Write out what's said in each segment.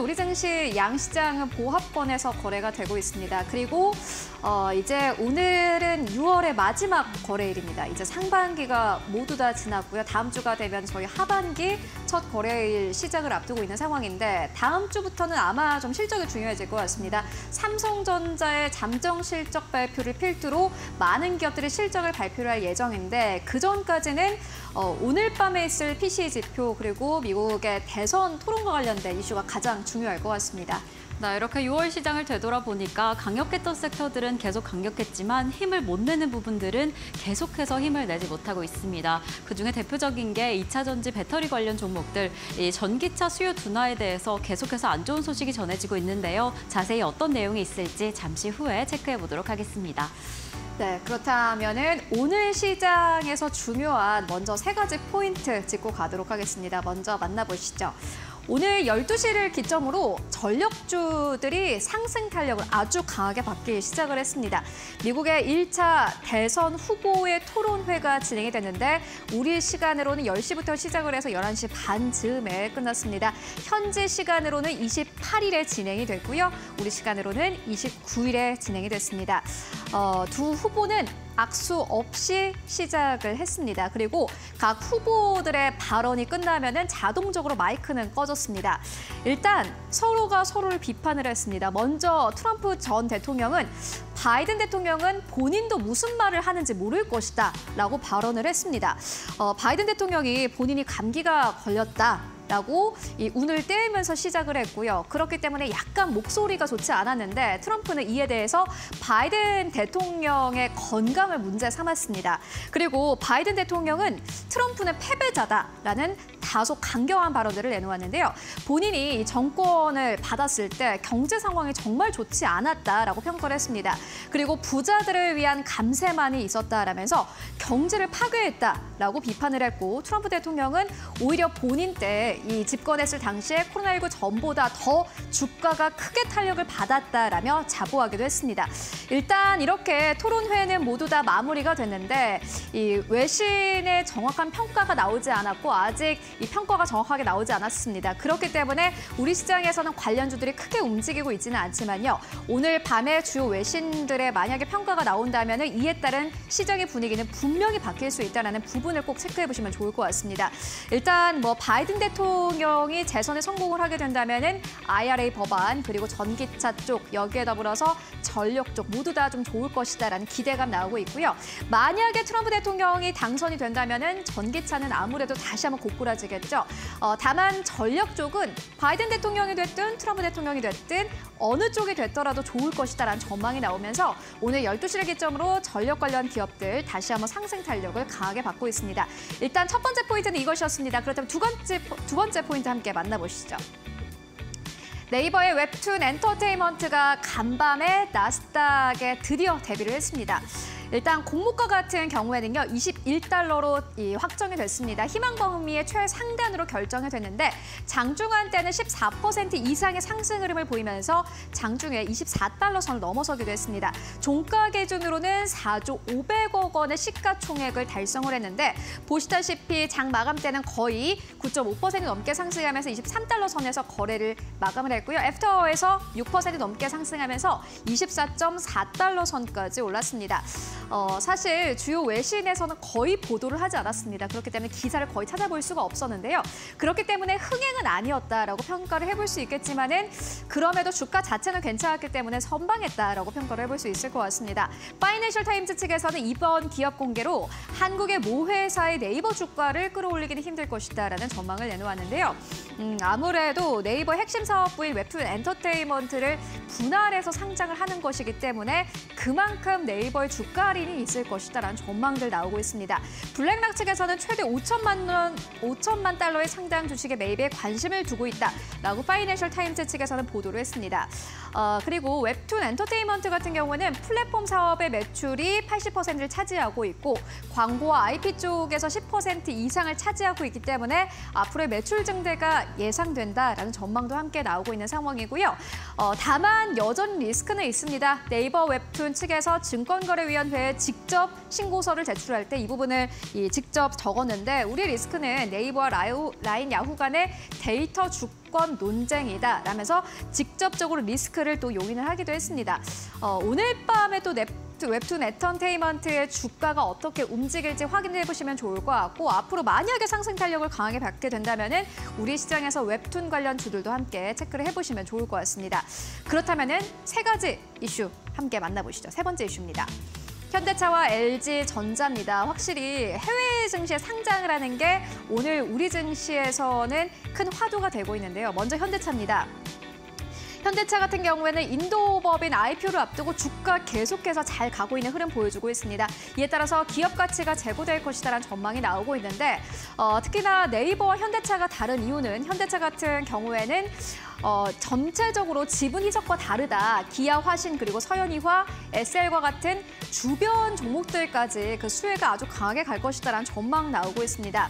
우리 증시 양시장은 보합권에서 거래가 되고 있습니다. 그리고 이제 오늘은 6월의 마지막 거래일입니다. 이제 상반기가 모두 다 지났고요. 다음 주가 되면 저희 하반기 첫 거래일 시작을 앞두고 있는 상황인데 다음 주부터는 아마 좀 실적이 중요해질 것 같습니다. 삼성전자의 잠정 실적 발표를 필두로 많은 기업들이 실적을 발표를 할 예정인데 그 전까지는 오늘 밤에 있을 PC 지표 그리고 미국의 대선 토론과 관련된 이슈가 가장 중요할 것 같습니다. 네, 이렇게 6월 시장을 되돌아보니까 강력했던 섹터들은 계속 강력했지만 힘을 못 내는 부분들은 계속해서 힘을 내지 못하고 있습니다. 그중에 대표적인 게 2차 전지 배터리 관련 종목들, 이 전기차 수요 둔화에 대해서 계속해서 안 좋은 소식이 전해지고 있는데요. 자세히 어떤 내용이 있을지 잠시 후에 체크해 보도록 하겠습니다. 네, 그렇다면은 오늘 시장에서 중요한 먼저 세 가지 포인트 짚고 가도록 하겠습니다. 먼저 만나보시죠. 오늘 12시를 기점으로 전력주들이 상승 탄력을 아주 강하게 받기 시작을 했습니다. 미국의 1차 대선 후보의 토론회가 진행이 됐는데 우리 시간으로는 10시부터 시작을 해서 11시 반 즈음에 끝났습니다. 현지 시간으로는 28일에 진행이 됐고요. 우리 시간으로는 29일에 진행이 됐습니다. 두 후보는 악수 없이 시작을 했습니다. 그리고 각 후보들의 발언이 끝나면은 자동적으로 마이크는 꺼졌습니다. 일단 서로가 서로를 비판을 했습니다. 먼저 트럼프 전 대통령은 바이든 대통령은 본인도 무슨 말을 하는지 모를 것이다 라고 발언을 했습니다. 바이든 대통령이 본인이 감기가 걸렸다. 라고 이 운을 떼면서 시작을 했고요. 그렇기 때문에 약간 목소리가 좋지 않았는데 트럼프는 이에 대해서 바이든 대통령의 건강을 문제 삼았습니다. 그리고 바이든 대통령은 트럼프는 패배자다라는 다소 강경한 발언들을 내놓았는데요. 본인이 정권을 받았을 때 경제 상황이 정말 좋지 않았다라고 평가를 했습니다. 그리고 부자들을 위한 감세만이 있었다라면서 경제를 파괴했다라고 비판을 했고 트럼프 대통령은 오히려 본인 때 이 집권했을 당시에 코로나19 전보다 더 주가가 크게 탄력을 받았다라며 자부하기도 했습니다. 일단 이렇게 토론회는 모두 다 마무리가 됐는데 이 외신의 정확한 평가가 나오지 않았고 아직 이 평가가 정확하게 나오지 않았습니다. 그렇기 때문에 우리 시장에서는 관련주들이 크게 움직이고 있지는 않지만요. 오늘 밤에 주요 외신들의 만약에 평가가 나온다면 이에 따른 시장의 분위기는 분명히 바뀔 수 있다는 부분을 꼭 체크해 보시면 좋을 것 같습니다. 일단 뭐 바이든 대통령이 재선에 성공을 하게 된다면 IRA 법안 그리고 전기차 쪽 여기에 더불어서 전력 쪽 모두 다 좀 좋을 것이다라는 기대감 나오고 있고요. 만약에 트럼프 대통령이 당선이 된다면 전기차는 아무래도 다시 한번 고꾸라지겠죠. 다만 전력 쪽은 바이든 대통령이 됐든 트럼프 대통령이 됐든 어느 쪽이 됐더라도 좋을 것이다라는 전망이 나오면서 오늘 12시를 기점으로 전력 관련 기업들 다시 한번 상승 탄력을 강하게 받고 있습니다. 일단 첫 번째 포인트는 이것이었습니다. 그렇다면 두 번째 포인트 함께 만나보시죠. 네이버의 웹툰 엔터테인먼트가 간밤에 나스닥에 드디어 데뷔를 했습니다. 일단 공모가 같은 경우에는요, 21달러로 확정이 됐습니다. 희망범위의 최상단으로 결정이 됐는데 장중한 때는 14% 이상의 상승 흐름을 보이면서 장중에 24달러 선을 넘어서기도 했습니다. 종가 기준으로는 4조 500억 원의 시가총액을 달성을 했는데 보시다시피 장 마감 때는 거의 9.5% 넘게 상승하면서 23달러 선에서 거래를 마감을 했고요. 애프터워에서 6% 넘게 상승하면서 24.4달러 선까지 올랐습니다. 사실 주요 외신에서는 거의 보도를 하지 않았습니다. 그렇기 때문에 기사를 거의 찾아볼 수가 없었는데요. 그렇기 때문에 흥행은 아니었다라고 평가를 해볼 수 있겠지만은 그럼에도 주가 자체는 괜찮았기 때문에 선방했다라고 평가를 해볼 수 있을 것 같습니다. 파이낸셜 타임즈 측에서는 이번 기업 공개로 한국의 모 회사의 네이버 주가를 끌어올리기는 힘들 것이다라는 전망을 내놓았는데요. 아무래도 네이버 핵심 사업부인 웹툰 엔터테인먼트를 분할해서 상장을 하는 것이기 때문에 그만큼 네이버의 주가 할인이 있을 것이다라는 전망들 나오고 있습니다. 블랙락 측에서는 최대 5천만 달러의 상당 주식의 매입에 관심을 두고 있다라고 파이낸셜 타임즈 측에서는 보도를 했습니다. 그리고 웹툰 엔터테인먼트 같은 경우는 플랫폼 사업의 매출이 80%를 차지하고 있고 광고와 IP 쪽에서 10% 이상을 차지하고 있기 때문에 앞으로의 매출 증대가 예상된다라는 전망도 함께 나오고 있는 상황이고요. 다만 여전 리스크는 있습니다. 네이버 웹툰 측에서 증권거래위원회 직접 신고서를 제출할 때 이 부분을 직접 적었는데 우리 리스크는 네이버와 라인 야후 간의 데이터 주권 논쟁이다 라면서 직접적으로 리스크를 또 용인을 하기도 했습니다. 오늘 밤에 또 웹툰 엔터테인먼트의 주가가 어떻게 움직일지 확인해 보시면 좋을 것 같고, 앞으로 만약에 상승 탄력을 강하게 받게 된다면은 우리 시장에서 웹툰 관련 주들도 함께 체크를 해보시면 좋을 것 같습니다. 그렇다면은 세 가지 이슈 함께 만나보시죠. 세 번째 이슈입니다. 현대차와 LG 전자입니다. 확실히 해외 증시에 상장을 하는 게 오늘 우리 증시에서는 큰 화두가 되고 있는데요. 먼저 현대차입니다. 현대차 같은 경우에는 인도 법인 IPO를 앞두고 주가 계속해서 잘 가고 있는 흐름 보여주고 있습니다. 이에 따라서 기업 가치가 제고될 것이다라는 전망이 나오고 있는데 특히나 네이버와 현대차가 다른 이유는 현대차 같은 경우에는 전체적으로 지분 희석과 다르다. 기아, 화신, 그리고 서현이화, SL과 같은 주변 종목들까지 그 수혜가 아주 강하게 갈 것이다라는 전망 나오고 있습니다.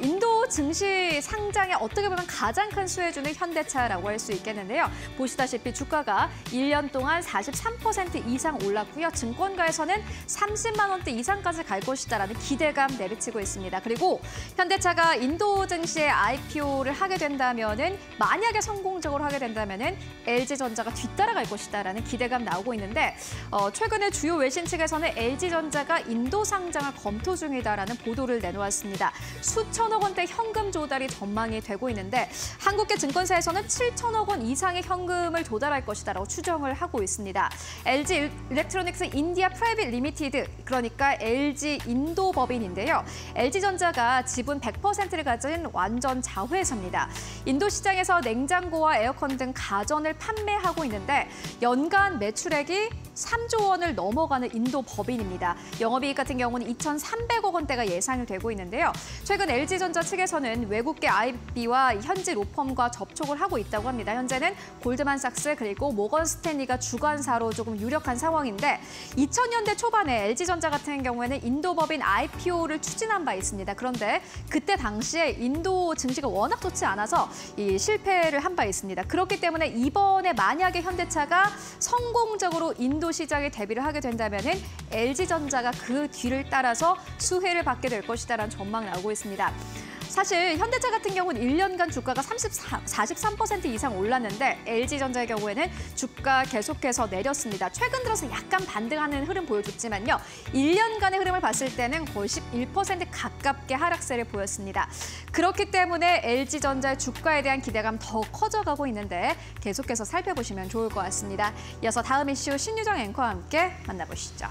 인도 증시 상장에 어떻게 보면 가장 큰 수혜주는 현대차라고 할 수 있겠는데요. 보시다시피 주가가 1년 동안 43% 이상 올랐고요. 증권가에서는 30만 원대 이상까지 갈 것이다라는 기대감 내비치고 있습니다. 그리고 현대차가 인도 증시에 IPO를 하게 된다면은 만약에 성공적으로 하게 된다면은 LG전자가 뒤따라갈 것이다라는 기대감 나오고 있는데 최근에 주요 외신 측에서는 LG전자가 인도 상장을 검토 중이다라는 보도를 내놓았습니다. 수천억 원대 현금 조달이 전망이 되고 있는데 한국계 증권사에서는 7천억 원 이상의 현금을 조달할 것이다라고 추정을 하고 있습니다. LG 일렉트로닉스 인디아 프라이빗 리미티드, 그러니까 LG 인도 법인인데요. LG전자가 지분 100%를 가진 완전 자회사입니다. 인도 시장에서 냉장고와 에어컨 등 가전을 판매하고 있는데 연간 매출액이 3조 원을 넘어가는 인도 법인입니다. 영업이익 같은 경우는 2,300억 원대가 예상이 되고 있는데요. 최근 LG전자 측에서는 외국계 IB와 현지 로펌과 접촉을 하고 있다고 합니다. 현재는 골드만삭스 그리고 모건스탠리가 주관사로 조금 유력한 상황인데 2000년대 초반에 LG전자 같은 경우에는 인도 법인 IPO를 추진한 바 있습니다. 그런데 그때 당시에 인도 증시가 워낙 좋지 않아서 이 실패를 한 바 있습니다. 그렇기 때문에 이번에 만약에 현대차가 성공적으로 인도 시장에 대비를 하게 된다면은 LG전자가 그 뒤를 따라서 수혜를 받게 될 것이다라는 전망이 나오고 있습니다. 사실 현대차 같은 경우는 1년간 주가가 43% 이상 올랐는데 LG전자의 경우에는 주가 계속해서 내렸습니다. 최근 들어서 약간 반등하는 흐름 보여줬지만요. 1년간의 흐름을 봤을 때는 거의 11% 가깝게 하락세를 보였습니다. 그렇기 때문에 LG전자의 주가에 대한 기대감 더 커져가고 있는데 계속해서 살펴보시면 좋을 것 같습니다. 이어서 다음 이슈 신유정 앵커와 함께 만나보시죠.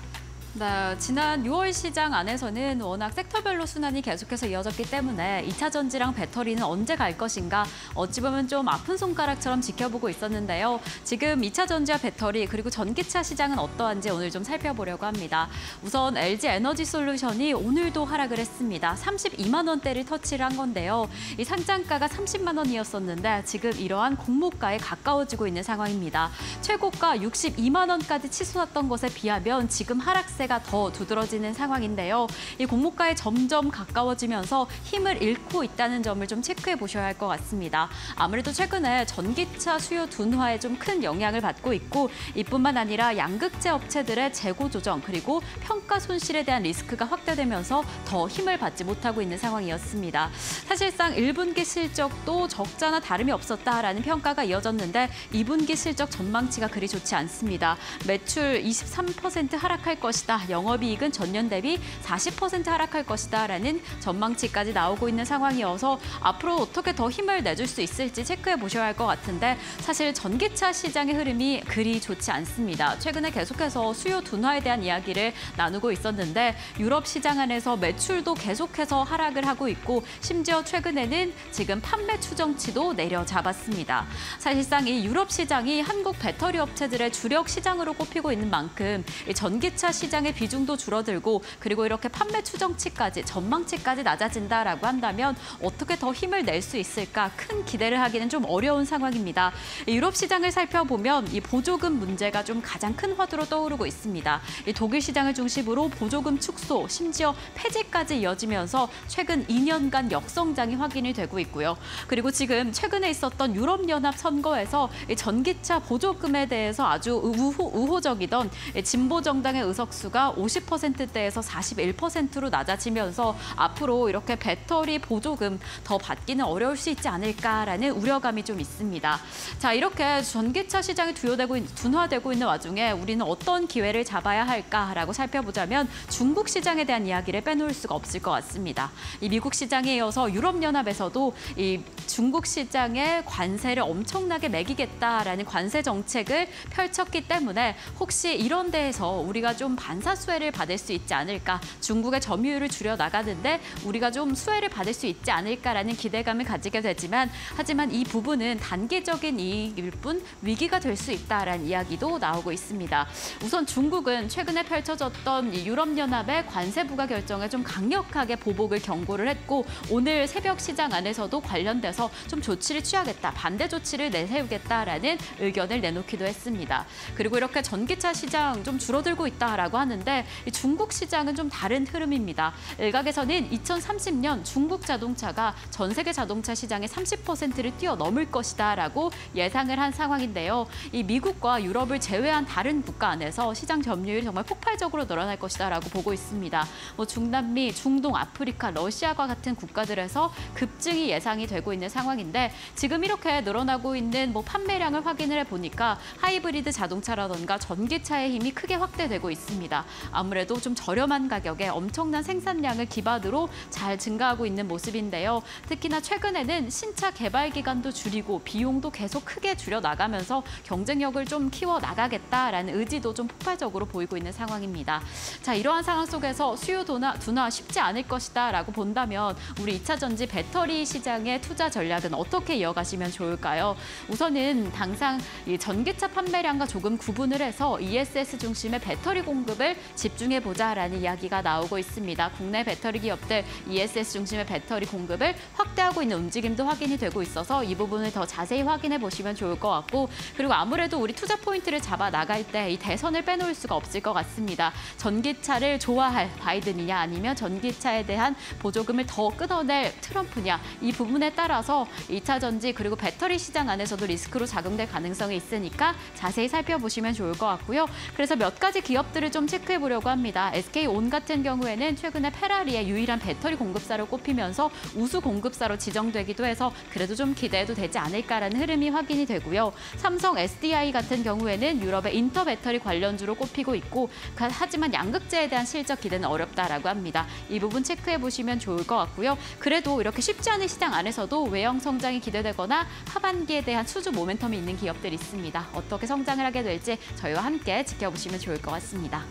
네, 지난 6월 시장 안에서는 워낙 섹터별로 순환이 계속해서 이어졌기 때문에 2차 전지랑 배터리는 언제 갈 것인가 어찌 보면 좀 아픈 손가락처럼 지켜보고 있었는데요. 지금 2차 전지와 배터리 그리고 전기차 시장은 어떠한지 오늘 좀 살펴보려고 합니다. 우선 LG 에너지 솔루션이 오늘도 하락을 했습니다. 32만 원대를 터치를 한 건데요. 이 상장가가 30만 원이었었는데 지금 이러한 공모가에 가까워지고 있는 상황입니다. 최고가 62만 원까지 치솟았던 것에 비하면 지금 하락세 가 더 두드러지는 상황인데요. 이 공모가에 점점 가까워지면서 힘을 잃고 있다는 점을 좀 체크해 보셔야 할 것 같습니다. 아무래도 최근에 전기차 수요 둔화에 좀 큰 영향을 받고 있고 이뿐만 아니라 양극재 업체들의 재고 조정 그리고 평가 손실에 대한 리스크가 확대되면서 더 힘을 받지 못하고 있는 상황이었습니다. 사실상 1분기 실적도 적자나 다름이 없었다라는 평가가 이어졌는데 2분기 실적 전망치가 그리 좋지 않습니다. 매출 23% 하락할 것이다. 영업이익은 전년 대비 40% 하락할 것이다라는 전망치까지 나오고 있는 상황이어서 앞으로 어떻게 더 힘을 내줄 수 있을지 체크해 보셔야 할 것 같은데 사실 전기차 시장의 흐름이 그리 좋지 않습니다. 최근에 계속해서 수요 둔화에 대한 이야기를 나누고 있었는데 유럽 시장 안에서 매출도 계속해서 하락을 하고 있고 심지어 최근에는 지금 판매 추정치도 내려잡았습니다. 사실상 이 유럽 시장이 한국 배터리 업체들의 주력 시장으로 꼽히고 있는 만큼 이 전기차 시장의 비중도 줄어들고 그리고 이렇게 판매 추정치까지 전망치까지 낮아진다라고 한다면 어떻게 더 힘을 낼 수 있을까 큰 기대를 하기는 좀 어려운 상황입니다. 유럽 시장을 살펴보면 이 보조금 문제가 좀 가장 큰 화두로 떠오르고 있습니다. 이 독일 시장을 중심으로 보조금 축소 심지어 폐지까지 이어지면서 최근 2년간 역성장이 확인이 되고 있고요. 그리고 지금 최근에 있었던 유럽연합 선거에서 이 전기차 보조금에 대해서 아주 우호적이던 진보 정당의 의석수가 지수가 50%대에서 41%로 낮아지면서 앞으로 이렇게 배터리 보조금 더 받기는 어려울 수 있지 않을까라는 우려감이 좀 있습니다. 자, 이렇게 전기차 시장이 둔화되고 있는 와중에 우리는 어떤 기회를 잡아야 할까라고 살펴보자면 중국 시장에 대한 이야기를 빼놓을 수가 없을 것 같습니다. 이 미국 시장에 이어서 유럽연합에서도 이 중국 시장에 관세를 엄청나게 매기겠다라는 관세 정책을 펼쳤기 때문에 혹시 이런 데에서 우리가 좀 반사 수혜를 받을 수 있지 않을까, 중국의 점유율을 줄여나가는데 우리가 좀 수혜를 받을 수 있지 않을까라는 기대감을 가지게 되지만, 하지만 이 부분은 단기적인 이익일 뿐 위기가 될 수 있다라는 이야기도 나오고 있습니다. 우선 중국은 최근에 펼쳐졌던 이 유럽연합의 관세 부과 결정에 좀 강력하게 보복을 경고를 했고, 오늘 새벽 시장 안에서도 관련돼서 좀 조치를 취하겠다, 반대 조치를 내세우겠다라는 의견을 내놓기도 했습니다. 그리고 이렇게 전기차 시장 좀 줄어들고 있다라고 하는데 이 중국 시장은 좀 다른 흐름입니다. 일각에서는 2030년 중국 자동차가 전 세계 자동차 시장의 30%를 뛰어넘을 것이다라고 예상을 한 상황인데요. 이 미국과 유럽을 제외한 다른 국가 안에서 시장 점유율이 정말 폭발적으로 늘어날 것이다라고 보고 있습니다. 뭐 중남미, 중동, 아프리카, 러시아와 같은 국가들에서 급증이 예상이 되고 있는 상황인데, 지금 이렇게 늘어나고 있는 뭐 판매량을 확인을 해보니까 하이브리드 자동차라던가 전기차의 힘이 크게 확대되고 있습니다. 아무래도 좀 저렴한 가격에 엄청난 생산량을 기반으로 잘 증가하고 있는 모습인데요. 특히나 최근에는 신차 개발 기간도 줄이고 비용도 계속 크게 줄여나가면서 경쟁력을 좀 키워나가겠다라는 의지도 좀 폭발적으로 보이고 있는 상황입니다. 자, 이러한 상황 속에서 수요 둔화 쉽지 않을 것이다라고 본다면 우리 2차전지 배터리 시장의 투자 전략은 어떻게 이어가시면 좋을까요? 우선은 당장 이 전기차 판매량과 조금 구분을 해서 ESS 중심의 배터리 공급을 집중해보자라는 이야기가 나오고 있습니다. 국내 배터리 기업들 ESS 중심의 배터리 공급을 확대하고 있는 움직임도 확인이 되고 있어서 이 부분을 더 자세히 확인해보시면 좋을 것 같고, 그리고 아무래도 우리 투자 포인트를 잡아 나갈 때 이 대선을 빼놓을 수가 없을 것 같습니다. 전기차를 좋아할 바이든이냐, 아니면 전기차에 대한 보조금을 더 끊어낼 트럼프냐, 이 부분에 따라서 2차전지 그리고 배터리 시장 안에서도 리스크로 작용될 가능성이 있으니까 자세히 살펴보시면 좋을 것 같고요. 그래서 몇 가지 기업들을 좀 체크해보려고 합니다. SK On 같은 경우에는 최근에 페라리의 유일한 배터리 공급사로 꼽히면서 우수 공급사로 지정되기도 해서 그래도 좀 기대해도 되지 않을까라는 흐름이 확인이 되고요. 삼성 SDI 같은 경우에는 유럽의 인터 배터리 관련주로 꼽히고 있고, 하지만 양극재에 대한 실적 기대는 어렵다라고 합니다. 이 부분 체크해보시면 좋을 것 같고요. 그래도 이렇게 쉽지 않은 시장 안에서도 외형 성장이 기대되거나 하반기에 대한 수주 모멘텀이 있는 기업들이 있습니다. 어떻게 성장을 하게 될지 저희와 함께 지켜보시면 좋을 것 같습니다.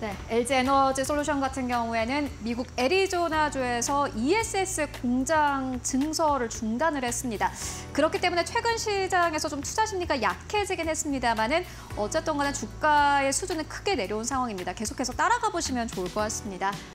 네, LG 에너지 솔루션 같은 경우에는 미국 애리조나주에서 ESS 공장 증설을 중단을 했습니다. 그렇기 때문에 최근 시장에서 좀 투자 심리가 약해지긴 했습니다만은 어쨌든 간에 주가의 수준은 크게 내려온 상황입니다. 계속해서 따라가 보시면 좋을 것 같습니다.